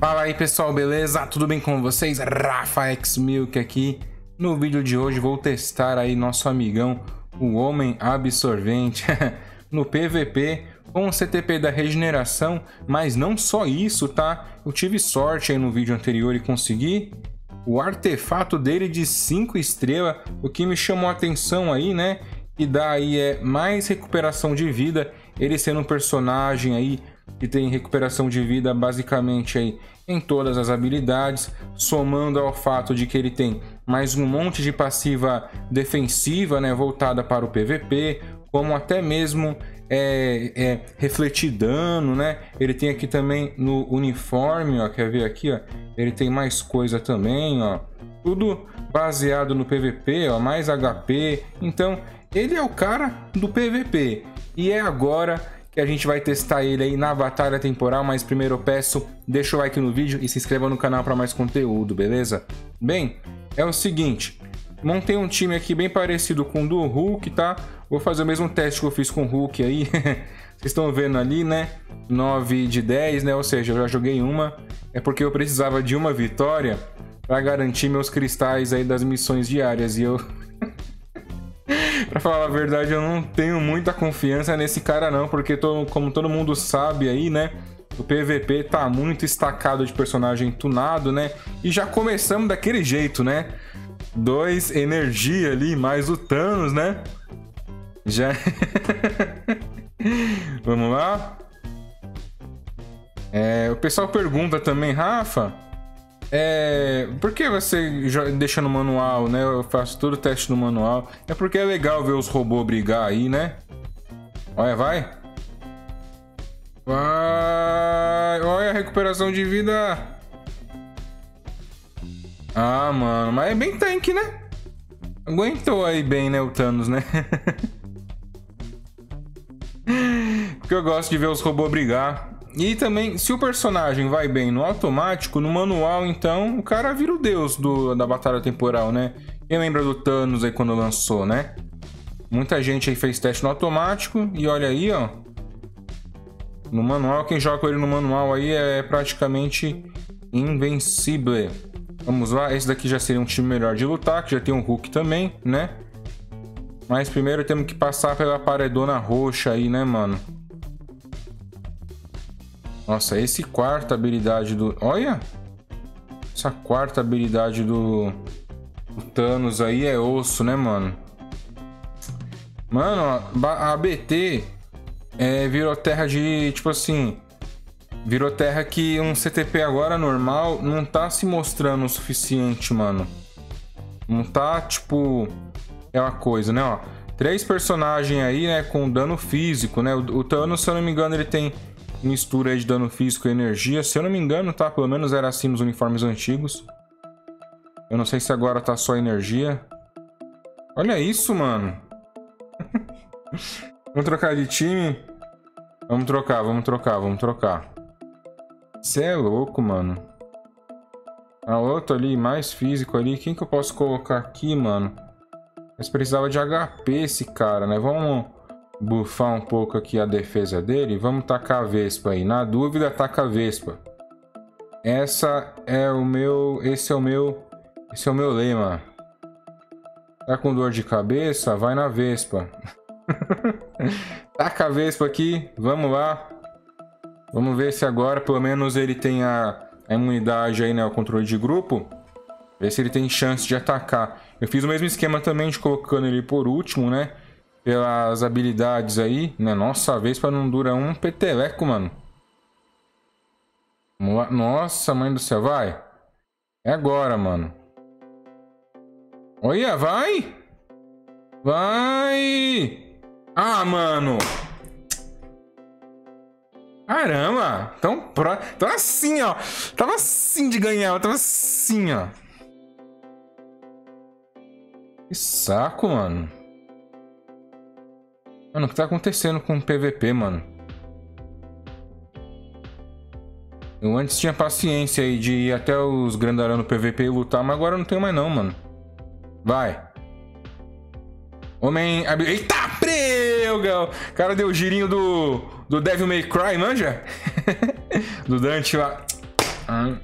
Fala aí pessoal, beleza? Tudo bem com vocês? Rafa X Milk aqui. No vídeo de hoje vou testar aí nosso amigão, o Homem Absorvente, no PVP com o CTP da regeneração, mas não só isso, tá? Eu tive sorte aí no vídeo anterior e consegui o artefato dele de 5 estrelas, o que me chamou a atenção aí, né? E daí é mais recuperação de vida, ele sendo um personagem aí que tem recuperação de vida basicamente aí em todas as habilidades, somando ao fato de que ele tem mais um monte de passiva defensiva, né, voltada para o PVP, como até mesmo refletir dano, né? Ele tem aqui também no uniforme, ó, quer ver aqui, ó, ele tem mais coisa também, ó, tudo baseado no PVP, ó, mais HP. Então ele é o cara do PVP e é agora que a gente vai testar ele aí na Batalha Temporal, mas primeiro eu peço, deixa o like no vídeo e se inscreva no canal para mais conteúdo, beleza? Bem, é o seguinte, montei um time aqui bem parecido com o do Hulk, tá? Vou fazer o mesmo teste que eu fiz com o Hulk aí, vocês estão vendo ali, né? 9 de 10, né? Ou seja, eu já joguei uma, é porque eu precisava de uma vitória para garantir meus cristais aí das missões diárias e eu... Pra falar a verdade, eu não tenho muita confiança nesse cara não, porque como todo mundo sabe aí, né, o PVP tá muito estacado de personagem tunado, né, e já começamos daquele jeito, né, 2 energia ali, mais o Thanos, né, já... Vamos lá? O pessoal pergunta também, Rafa, por que você deixa no manual, né? Eu faço todo o teste no manual. É porque é legal ver os robôs brigar aí, né? Olha, vai. Vai. Olha a recuperação de vida. Ah, mano. Mas é bem tanque, né? Aguentou aí bem, né? O Thanos, né? Porque eu gosto de ver os robôs brigar. E também, se o personagem vai bem no automático, no manual, então, o cara vira o deus da Batalha Temporal, né? Quem lembra do Thanos aí quando lançou, né? Muita gente aí fez teste no automático e olha aí, ó. No manual, quem joga ele no manual aí é praticamente invencível. Vamos lá, esse daqui já seria um time melhor de lutar, que já tem um Hulk também, né? Mas primeiro temos que passar pela paredona roxa aí, né, mano? Nossa, esse quarta habilidade do... Olha! Essa quarta habilidade do Thanos aí é osso, né, mano? Mano, a ABT virou terra de... Tipo assim... Virou terra que um CTP agora normal não tá se mostrando o suficiente, mano. Não tá, tipo... É uma coisa, né, ó. 3 personagens aí, né, com dano físico, né? O Thanos, se eu não me engano, ele tem... mistura aí de dano físico e energia. Se eu não me engano, tá? Pelo menos era assim nos uniformes antigos. Eu não sei se agora tá só energia. Olha isso, mano. Vamos trocar de time. Vamos trocar. Você é louco, mano. A outra ali, mais físico ali. Quem que eu posso colocar aqui, mano? Mas precisava de HP esse cara, né? Vamos... buffar um pouco aqui a defesa dele. Vamos tacar a Vespa aí. Na dúvida, taca a Vespa. Esse é o meu lema. Tá com dor de cabeça? Vai na Vespa. Taca a Vespa aqui. Vamos lá. Vamos ver se agora, pelo menos, ele tem a imunidade aí, né? O controle de grupo. Ver se ele tem chance de atacar. Eu fiz o mesmo esquema também de colocando ele por último, né? Pelas habilidades aí, né? Nossa, a Vespa não dura um peteleco, mano. Vamos lá. Nossa, mãe do céu, vai. É agora, mano. Olha, vai. Vai. Ah, mano. Caramba. Tava assim, ó. Tava assim de ganhar. Tava assim, ó. Que saco, mano. Mano, o que tá acontecendo com o PVP, mano? Eu antes tinha paciência aí de ir até os grandarão no PVP e lutar, mas agora eu não tenho mais não, mano. Vai. Homem... Eita, prega! O cara deu o girinho do Devil May Cry, manja? Do Dante lá. Ah.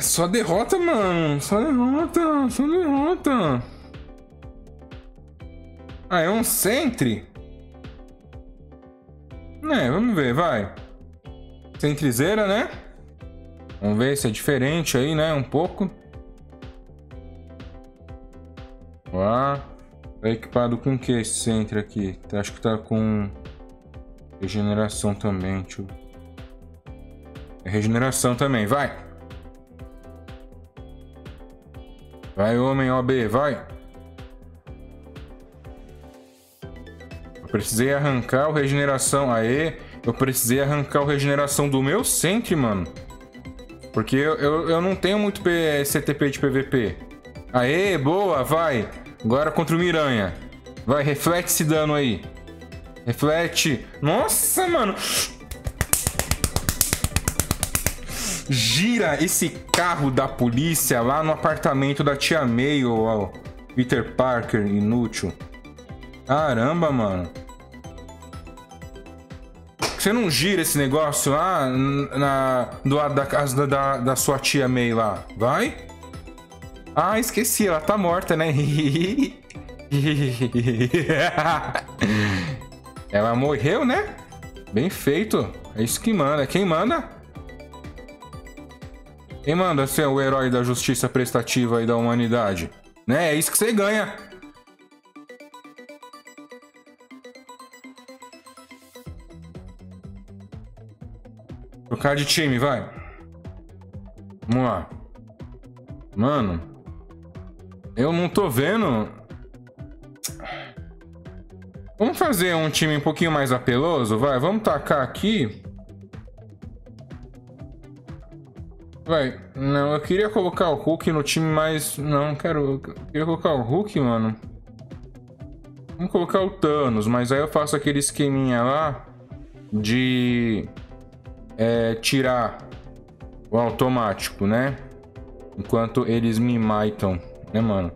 Só derrota, mano. Só derrota. Só derrota. Ah, é um Sentry? É, vamos ver, vai. Sentryzeira, né? Vamos ver se é diferente aí, né? Um pouco. Ó. Tá equipado com o que esse Sentry aqui? Acho que tá com... regeneração também, tio. É regeneração também, vai. Vai, homem OB, vai. Eu precisei arrancar o regeneração. Aê, eu precisei arrancar o regeneração do meu Sentry, mano. Porque eu não tenho muito CTP de PVP. Aê, boa, vai. Agora contra o Miranha. Vai, reflete esse dano aí. Reflete. Nossa, mano. Gira esse carro da polícia lá no apartamento da tia May, ó. Peter Parker, inútil. Caramba, mano. Você não gira esse negócio lá do lado da casa da sua tia May lá. Vai? Ah, esqueci. Ela tá morta, né? Ela morreu, né? Bem feito. É isso que manda. Quem manda? Quem manda ser o herói da justiça prestativa e da humanidade? Né? É isso que você ganha. Trocar de time, vai. Vamos lá. Mano. Eu não tô vendo... Vamos fazer um time um pouquinho mais apeloso, vai. Vamos tacar aqui. Vai. Não, eu queria colocar o Hulk no time, mas... Não, quero... Eu queria colocar o Hulk, mano. Vamos colocar o Thanos, mas aí eu faço aquele esqueminha lá de... tirar o automático, né? Enquanto eles me matam, né, mano?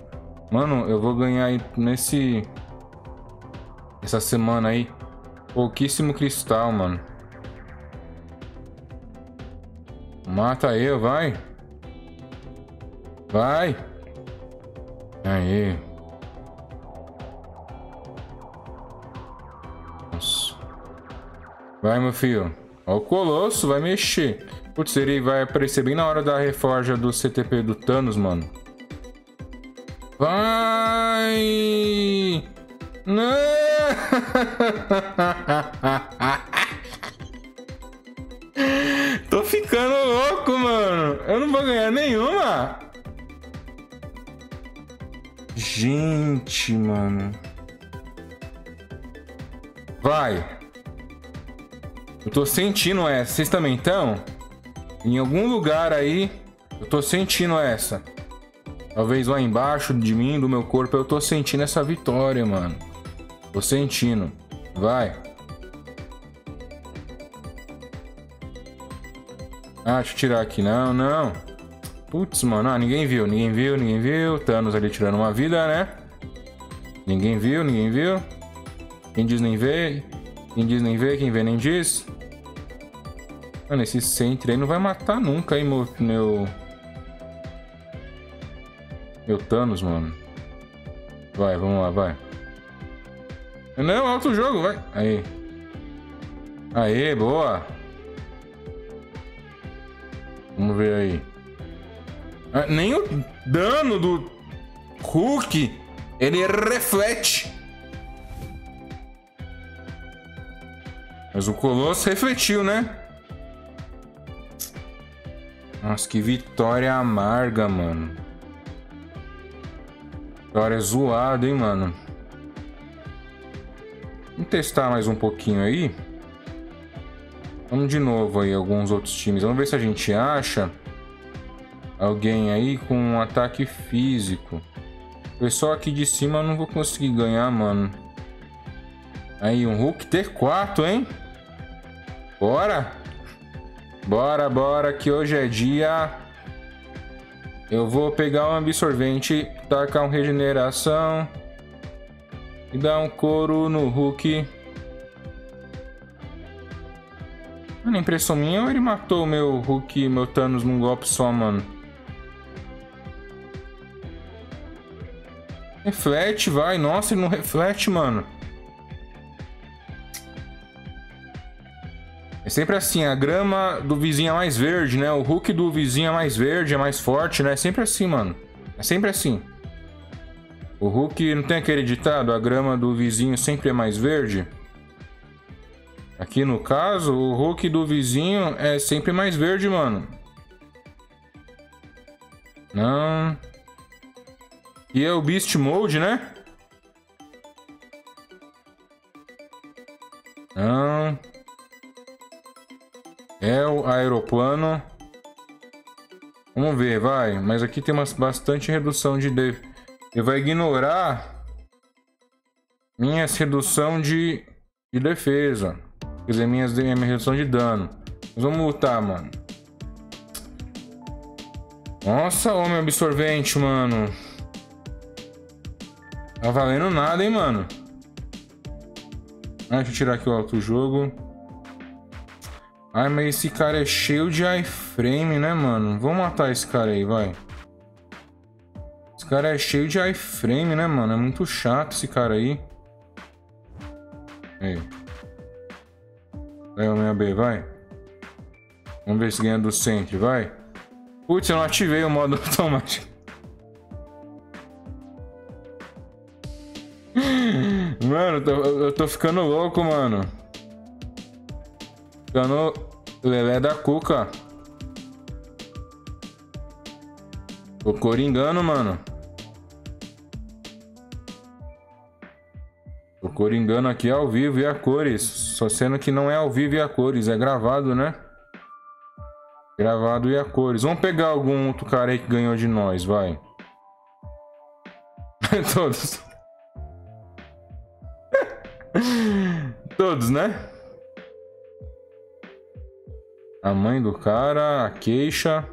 Mano, eu vou ganhar aí nesse... Essa semana aí. Pouquíssimo cristal, mano. Mata eu, vai. Vai. Aí. Nossa. Vai, meu filho. Ó o Colosso, vai mexer. Putz, ele vai aparecer bem na hora da reforja do CTP do Thanos, mano. Vai! Não! Tô ficando louco, mano. Eu não vou ganhar nenhuma. Gente, mano. Vai. Eu tô sentindo essa. Vocês também estão? Em algum lugar aí, eu tô sentindo essa. Talvez lá embaixo de mim, do meu corpo, eu tô sentindo essa vitória, mano. Tô sentindo. Vai. Ah, deixa eu tirar aqui. Não, não. Putz, mano. Ah, ninguém viu. Ninguém viu, ninguém viu. Thanos ali tirando uma vida, né? Ninguém viu, ninguém viu. Quem diz nem vê. Quem diz nem vê, quem vê nem diz. Mano, esse Sentry aí não vai matar nunca, hein, meu Thanos, mano. Vai, vamos lá, vai. Não, alto o jogo, vai. Aí. Aí, boa. Vamos ver aí. Ah, nem o dano do Hulk, ele reflete. Mas o Colosso refletiu, né? Nossa, que vitória amarga, mano. Vitória zoada, hein, mano. Vamos testar mais um pouquinho aí. Vamos de novo aí alguns outros times. Vamos ver se a gente acha alguém aí com um ataque físico. Pessoal aqui de cima eu não vou conseguir ganhar, mano. Aí, um Hulk T4, hein? Bora! Bora, bora, que hoje é dia. Eu vou pegar um absorvente, tacar um regeneração... E dá um couro no Hulk. Mano, impressão minha ou ele matou o meu Hulk e meu Thanos num golpe só, mano? Reflete, vai. Nossa, ele não reflete, mano. É sempre assim, a grama do vizinho é mais verde, né? O Hulk do vizinho é mais verde, é mais forte, né? É sempre assim, mano. É sempre assim. O Hulk, não tem aquele ditado? A grama do vizinho sempre é mais verde? Aqui no caso, o Hulk do vizinho é sempre mais verde, mano. Não... E é o Beast Mode, né? Não... É o aeroplano. Vamos ver, vai. Mas aqui tem bastante redução de... Ele vai ignorar minhas redução de defesa. Quer dizer, minha redução de dano. Mas vamos lutar, mano. Nossa, Homem Absorvente, mano. Tá valendo nada, hein, mano. Deixa eu tirar aqui o alto jogo. Ai, mas esse cara é cheio de iframe, né, mano? Vamos matar esse cara aí, vai. Esse cara é cheio de iframe, né, mano? É muito chato esse cara aí. Aí. Vai, Homem AB, vai. Vamos ver se ganha do Sentry, vai. Putz, eu não ativei o modo automático. Mano, eu tô ficando louco, mano. Ficando lelé da cuca. Tô coringando, mano. Tô coringando aqui ao vivo e a cores. Só sendo que não é ao vivo e a cores. É gravado, né? Gravado e a cores. Vamos pegar algum outro cara aí que ganhou de nós, vai. Todos. Todos, né? A mãe do cara, a queixa.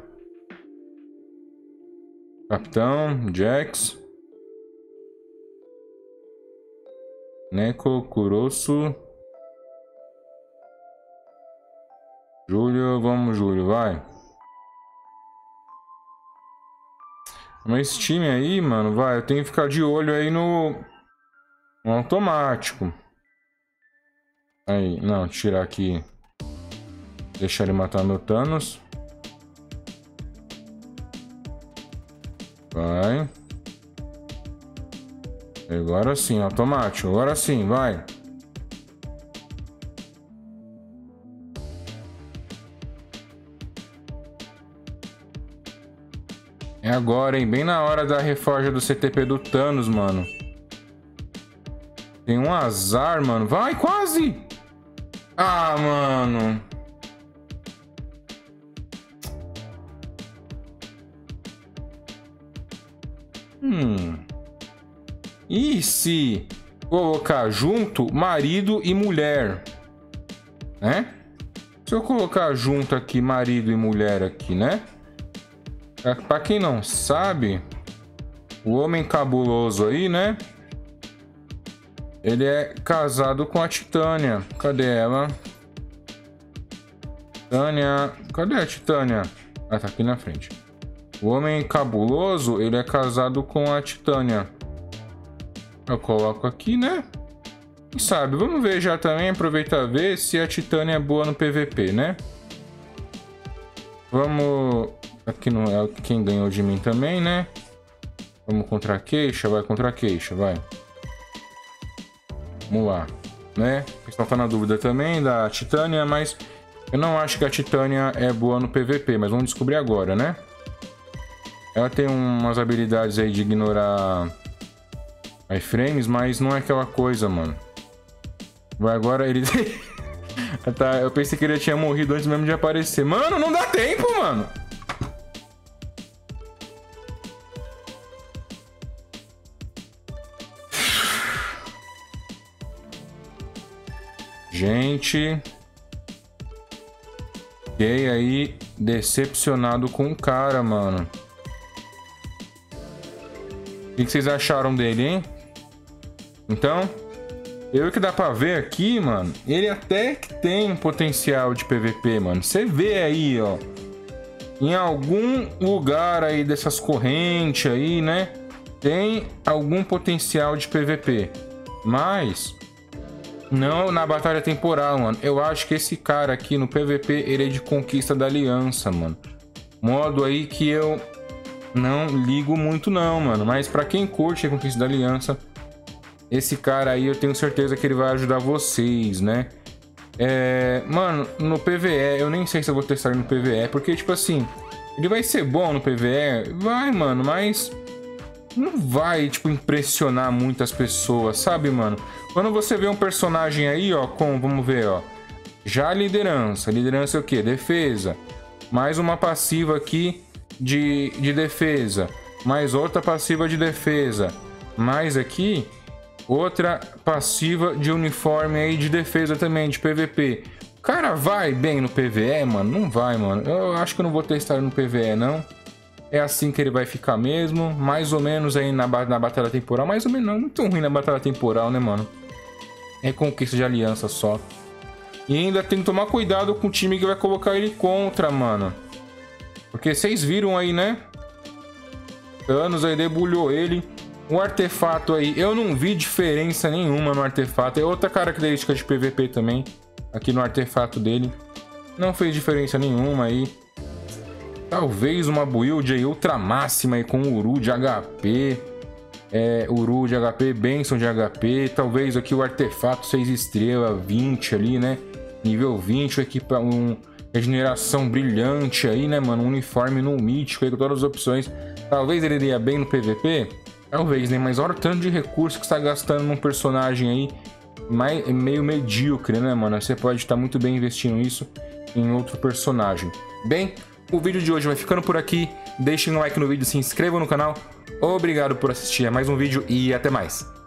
Capitão, Jax. Neko, Kurosu. Júlio, vamos Júlio, vai. Mas esse time aí, mano, vai. Eu tenho que ficar de olho aí no automático. Aí, não, tirar aqui. Deixar ele matar meu Thanos. Vai. Agora sim, automático. Agora sim, vai. É agora, hein? Bem na hora da reforja do CTP do Thanos, mano. Tem um azar, mano. Vai, quase! Ah, mano... E se colocar junto marido e mulher, né? Se eu colocar junto aqui marido e mulher aqui, né? Pra quem não sabe, o homem cabuloso aí, né? Ele é casado com a Titânia. Cadê ela? Titânia. Cadê a Titânia? Ah, tá aqui na frente. O homem cabuloso, ele é casado com a Titânia. Eu coloco aqui, né? Quem sabe? Vamos ver já também, aproveitar ver se a Titânia é boa no PvP, né? Vamos... Aqui não é quem ganhou de mim também, né? Vamos contra a queixa, vai contra a queixa, vai. Vamos lá, né? Vocês estão na dúvida também da Titânia, mas... Eu não acho que a Titânia é boa no PvP, mas vamos descobrir agora, né? Ela tem umas habilidades aí de ignorar iframes, mas não é aquela coisa, mano. Vai agora ele... Tá, eu pensei que ele tinha morrido antes mesmo de aparecer. Mano, não dá tempo, mano! Gente... Fiquei aí decepcionado com o cara, mano. O que vocês acharam dele, hein? Então, Pelo que dá pra ver aqui, mano, ele até que tem um potencial de PVP, mano. Você vê aí, ó, em algum lugar aí dessas correntes aí, né, tem algum potencial de PVP. Mas não na Batalha Temporal, mano. Eu acho que esse cara aqui no PVP, ele é de Conquista da Aliança, mano. Modo aí que eu não ligo muito não, mano. Mas pra quem curte a Conquista da Aliança, esse cara aí eu tenho certeza que ele vai ajudar vocês, né? Mano, no PvE, eu nem sei se eu vou testar ele no PvE. Porque, tipo assim, ele vai ser bom no PvE? Vai, mano, mas não vai, tipo, impressionar muitas pessoas, sabe, mano? Quando você vê um personagem aí, ó, com, vamos ver, ó, já liderança. Liderança é o quê? Defesa. Mais uma passiva aqui de defesa. Mais outra passiva de defesa. Mais aqui, outra passiva de uniforme aí de defesa também, de PVP. O cara vai bem no PVE, mano? Não vai, mano. Eu acho que eu não vou testar ele no PVE, não. É assim que ele vai ficar mesmo, mais ou menos aí na Batalha Temporal. Mais ou menos não, muito ruim na Batalha Temporal, né, mano? É Conquista de Aliança só. E ainda tem que tomar cuidado com o time que vai colocar ele contra, mano. Porque vocês viram aí, né? Thanos aí debulhou ele. O artefato aí, eu não vi diferença nenhuma no artefato. É outra característica de PVP também, aqui no artefato dele. Não fez diferença nenhuma aí. Talvez uma build aí ultra máxima aí com Uru de HP. Uru de HP, Benção de HP. Talvez aqui o artefato 6 estrelas, 20 ali, né? Nível 20 aqui para um regeneração brilhante aí, né, mano? Um uniforme no mítico aí com todas as opções. Talvez ele iria bem no PVP? Talvez, né? Mas olha o tanto de recurso que você está gastando num personagem aí meio medíocre, né, mano? Você pode estar muito bem investindo isso em outro personagem. Bem, o vídeo de hoje vai ficando por aqui. Deixem um like no vídeo, se inscrevam no canal. Obrigado por assistir a mais um vídeo e até mais.